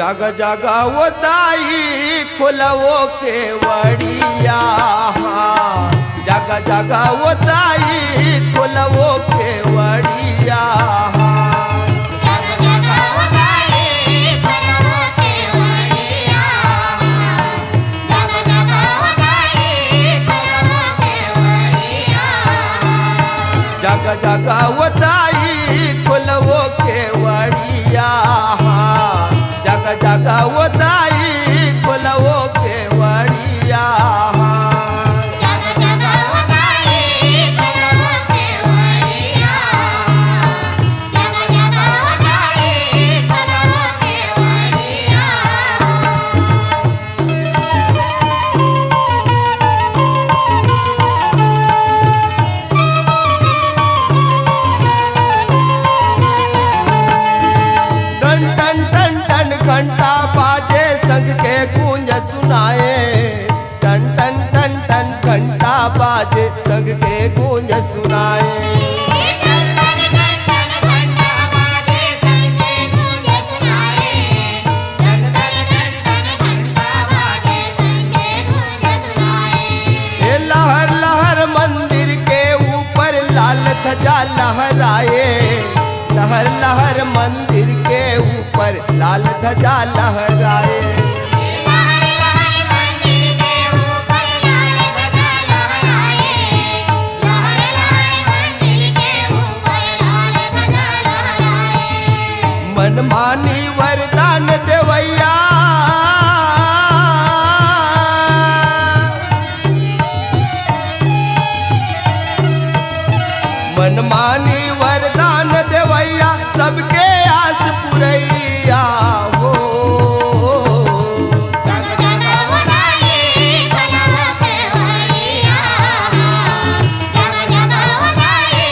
जग जग वो दाई खुलवो केवड़िया, जग जग वो दाई खुलवो केवड़िया, जग जग वो दाई खुलवो केवड़िया, जग जग वो दाई खुलवो केवड़िया, घंटा बाजे संग के गूंज सुनाए, टन टन टन टन घंटा बाजे संग के गूंज सुनाए, लहर लहर मंदिर के ऊपर लाल ध्वजा लहराए, लहर लहर मंदिर के ऊपर लाल ध्वजा लहराए, लहर लहर मंदिर के ऊपर लाल ध्वजा लहराए, लहर लहर मंदिर के ऊपर लाल ध्वजा लहराए, मनमानी वरदान देवैया, मनमानी वरदान देवैया सबके आस पुरैया, हो जग जग वो दाई खुलवो केवड़िया, जग जग वो दाई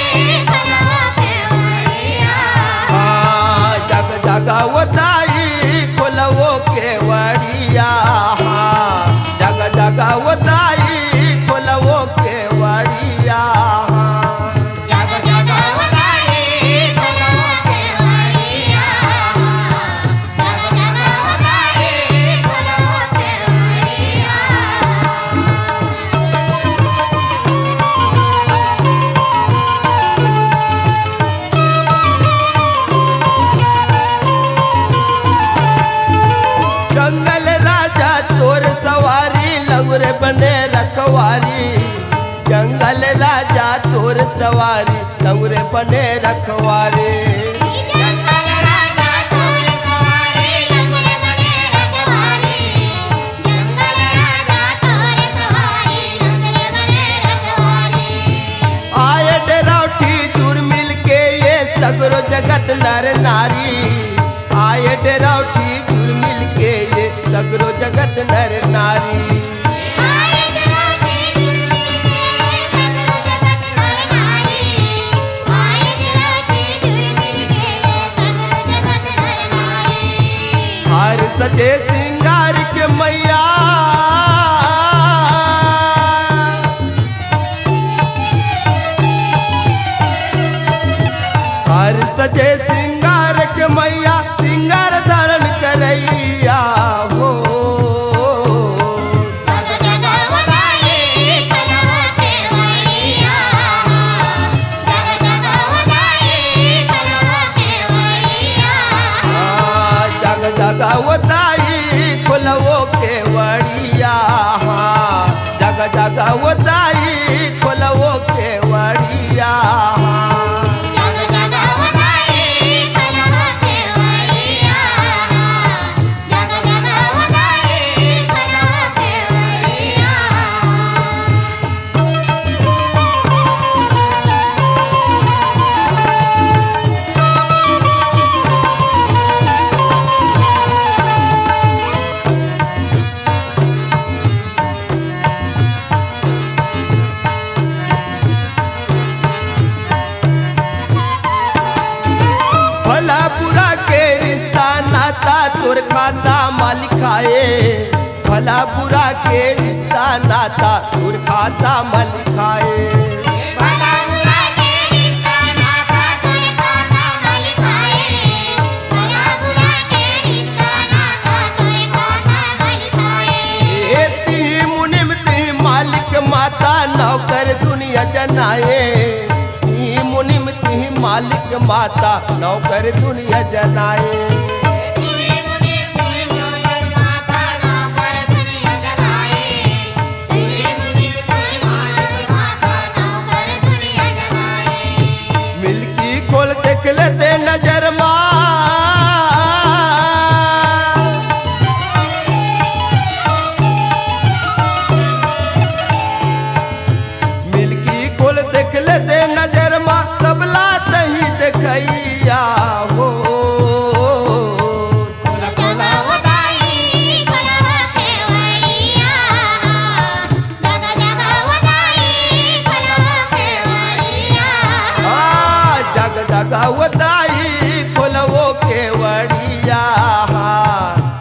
खुलवो केवड़िया, जग जग वो दाई खुलवो केवड़िया, जग जग वो दाई खुलवो केवड़िया, बने रखवारी, जंगल राजा चोर सवारी लंगड़े बने रखवारी, जंगल राजा चोर सवारी लंगड़े बने रखवारी, जंगल राजा चोर सवारी लंगड़े बने रखवारी, आए डरावटी चूर मिल के ये सगरो जगत नर नारी, आए डरावटी चूर मिल के ये सगरो जगत नर नारी, हार सजे सिंगार के मैया, हार सजे सिंगार के मैया सिंगार धारण करैया, हो जग जग वो दाई खुलवो केवड़िया, जग जग वो दाई खुलवो केवड़िया, जग जग वो दाई खुलवो केवड़िया, जग जग वो दाई खुलवो केवड़िया, जग जग वो दाई खुलवो केवड़िया, जग जग वो दाई खुलवो केवड़िया। भलापुरा के रिश्ता नाता तोर खाता माल खाए, भलापुरा के रिश्ता नाता तोर खाता माल खाए, भलापुरा के रिश्ता नाता तोर खाता माल खाए, भलापुरा के रिश्ता नाता जनाए, ई मुनिम तिहि मालिक माता नौकर दुनिया जनाए। दे नजर मिलकी कुल देख ले दे नजर माँ, तबला सही देखैया हो खोलो केवड़िया,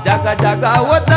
जग जग